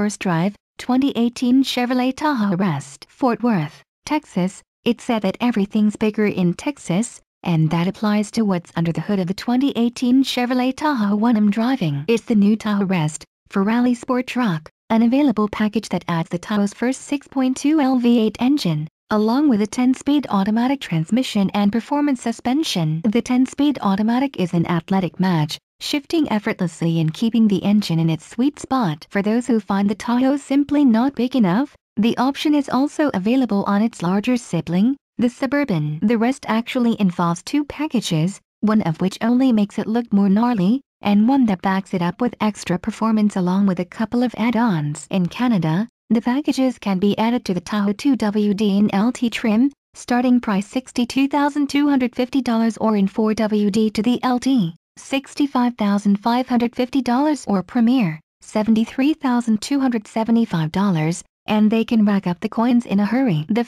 first drive, 2018 Chevrolet Tahoe Rest. Fort Worth, Texas. It said that everything's bigger in Texas, and that applies to what's under the hood of the 2018 Chevrolet Tahoe. One I'm driving is the new Tahoe Rest for Rally Sport Truck, an available package that adds the Tahoe's first 6.2L V8 engine, along with a 10-speed automatic transmission and performance suspension. The 10-speed automatic is an athletic match, shifting effortlessly and keeping the engine in its sweet spot. For those who find the Tahoe simply not big enough, the option is also available on its larger sibling, the Suburban. The Rest actually involves two packages, one of which only makes it look more gnarly, and one that backs it up with extra performance along with a couple of add-ons. In Canada, the packages can be added to the Tahoe 2WD in LT trim, starting price $62,250, or in 4WD to the LT, $65,550, or Premier, $73,275, and they can rack up the coins in a hurry. The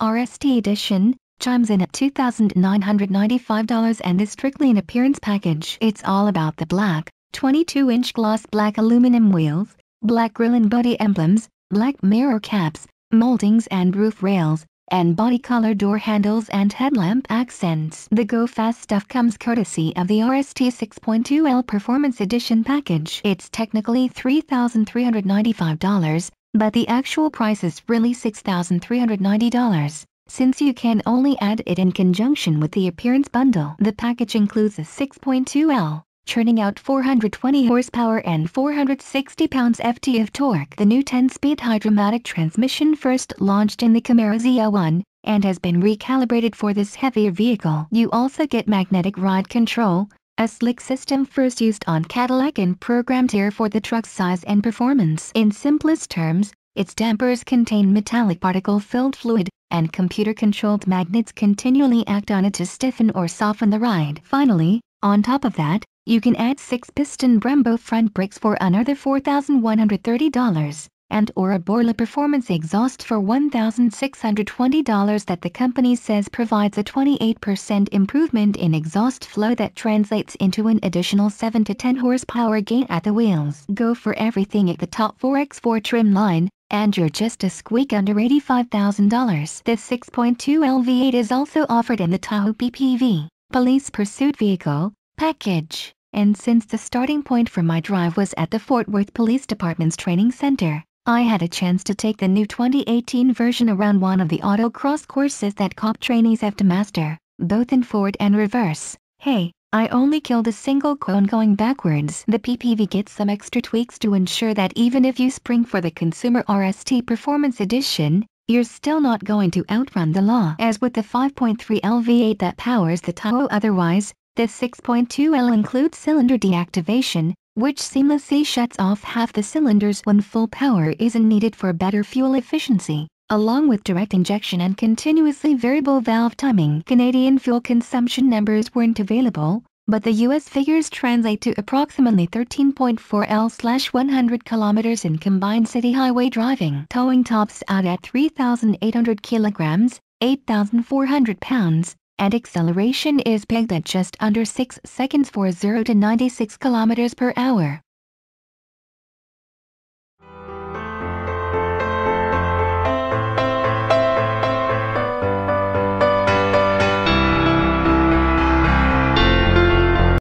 RST edition, chimes in at $2,995 and is strictly an appearance package. It's all about the black, 22-inch gloss black aluminum wheels, black grille and body emblems, black mirror caps, moldings and roof rails, and body color door handles and headlamp accents. The Go Fast stuff comes courtesy of the RST 6.2L Performance Edition package. It's technically $3,395, but the actual price is really $6,390, since you can only add it in conjunction with the appearance bundle. The package includes a 6.2L, churning out 420 horsepower and 460 pounds-ft of torque. The new 10-speed HydraMatic transmission first launched in the Camaro ZL1 and has been recalibrated for this heavier vehicle. You also get magnetic ride control, a slick system first used on Cadillac and programmed here for the truck's size and performance. In simplest terms, its dampers contain metallic particle-filled fluid, and computer-controlled magnets continually act on it to stiffen or soften the ride. Finally, on top of that, you can add 6-piston Brembo front brakes for another $4,130, and or a Borla performance exhaust for $1,620 that the company says provides a 28% improvement in exhaust flow that translates into an additional 7 to 10 horsepower gain at the wheels. Go for everything at the top 4x4 trim line, and you're just a squeak under $85,000. The 6.2L V8 is also offered in the Tahoe PPV, Police Pursuit Vehicle, package. And since the starting point for my drive was at the Fort Worth Police Department's training center, I had a chance to take the new 2018 version around one of the autocross courses that cop trainees have to master, both in forward and reverse. Hey, I only killed a single cone going backwards. The PPV gets some extra tweaks to ensure that even if you spring for the consumer RST Performance Edition, you're still not going to outrun the law. As with the 5.3L V8 that powers the Tahoe otherwise, the 6.2L includes cylinder deactivation, which seamlessly shuts off half the cylinders when full power isn't needed for better fuel efficiency, along with direct injection and continuously variable valve timing. Canadian fuel consumption numbers weren't available, but the US figures translate to approximately 13.4L/100 kilometers in combined city highway driving. Towing tops out at 3,800 kilograms, 8,400 pounds, and acceleration is pegged at just under 6 seconds for 0 to 96 kilometers per hour.